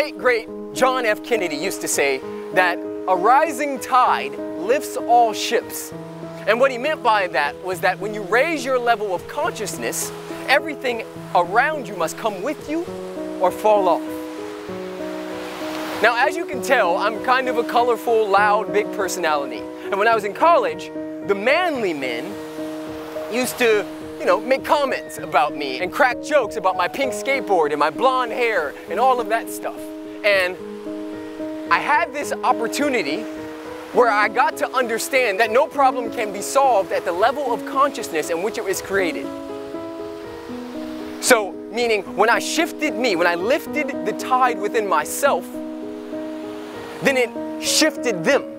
late, great John F. Kennedy used to say that a rising tide lifts all ships. And what he meant by that was that when you raise your level of consciousness, everything around you must come with you or fall off. Now, as you can tell, I'm kind of a colorful, loud, big personality. And when I was in college, the manly men used to, make comments about me and crack jokes about my pink skateboard and my blonde hair and all of that stuff. And I had this opportunity where I got to understand that no problem can be solved at the level of consciousness in which it was created. So, meaning, when I lifted the tide within myself, then it shifted them.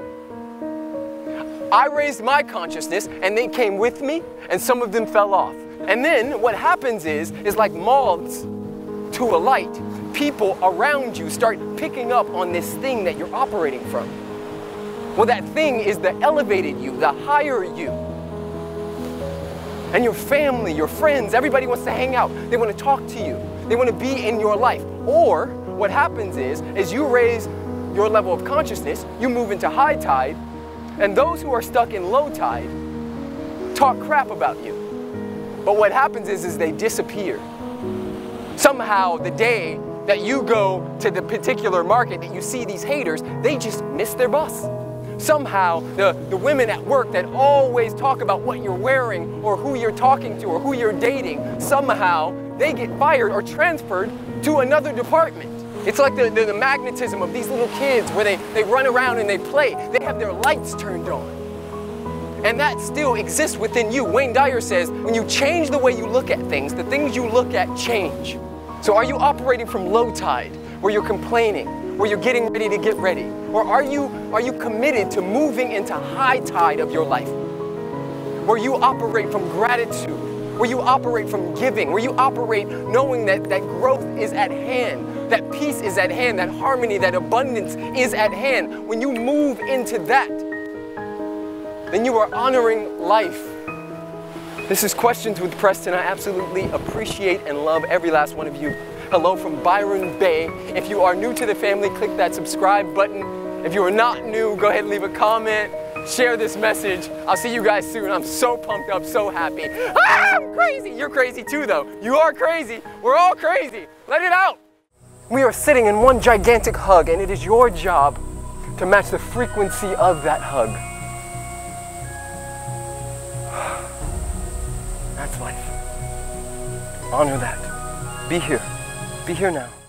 I raised my consciousness and they came with me, and some of them fell off. And then what happens is like moths to a light, people around you start picking up on this thing that you're operating from. Well, that thing is the elevated you, the higher you. And your family, your friends, everybody wants to hang out. They want to talk to you. They want to be in your life. Or what happens is you raise your level of consciousness, you move into high tide, and those who are stuck in low tide talk crap about you. But what happens is they disappear. Somehow the day that you go to the particular market that you see these haters, they just miss their bus. Somehow the women at work that always talk about what you're wearing or who you're talking to or who you're dating, somehow they get fired or transferred to another department. It's like the magnetism of these little kids where they run around and they play. They have their lights turned on. And that still exists within you. Wayne Dyer says, when you change the way you look at things, the things you look at change. So are you operating from low tide, where you're complaining, where you're getting ready to get ready? Or are you committed to moving into high tide of your life, where you operate from gratitude, where you operate from giving, where you operate knowing that growth is at hand, that peace is at hand, that harmony, that abundance is at hand? When you move into that, then you are honoring life. This is Questions with Preston. I absolutely appreciate and love every last one of you. Hello from Byron Bay. If you are new to the family, click that subscribe button. If you are not new, go ahead and leave a comment. Share this message. I'll see you guys soon. I'm so pumped up, so happy. Ah, I'm crazy. You're crazy too, though. You are crazy. We're all crazy. Let it out. We are sitting in one gigantic hug, and it is your job to match the frequency of that hug. That's life. Honor that. Be here. Be here now.